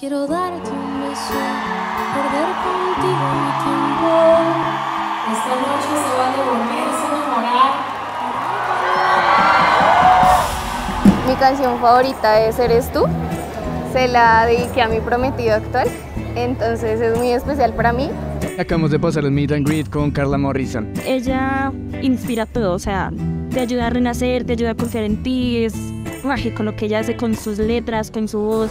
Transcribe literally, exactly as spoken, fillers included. Quiero darte un beso, perder contigo mi tiempo. Esta noche se vale volverse a enamorar. Mi canción favorita es Eres tú. Se la dediqué a mi prometido actual, entonces es muy especial para mí. Acabamos de pasar el meet and greet con Carla Morrison. Ella inspira todo, o sea, te ayuda a renacer, te ayuda a confiar en ti, es mágico lo que ella hace con sus letras, con su voz.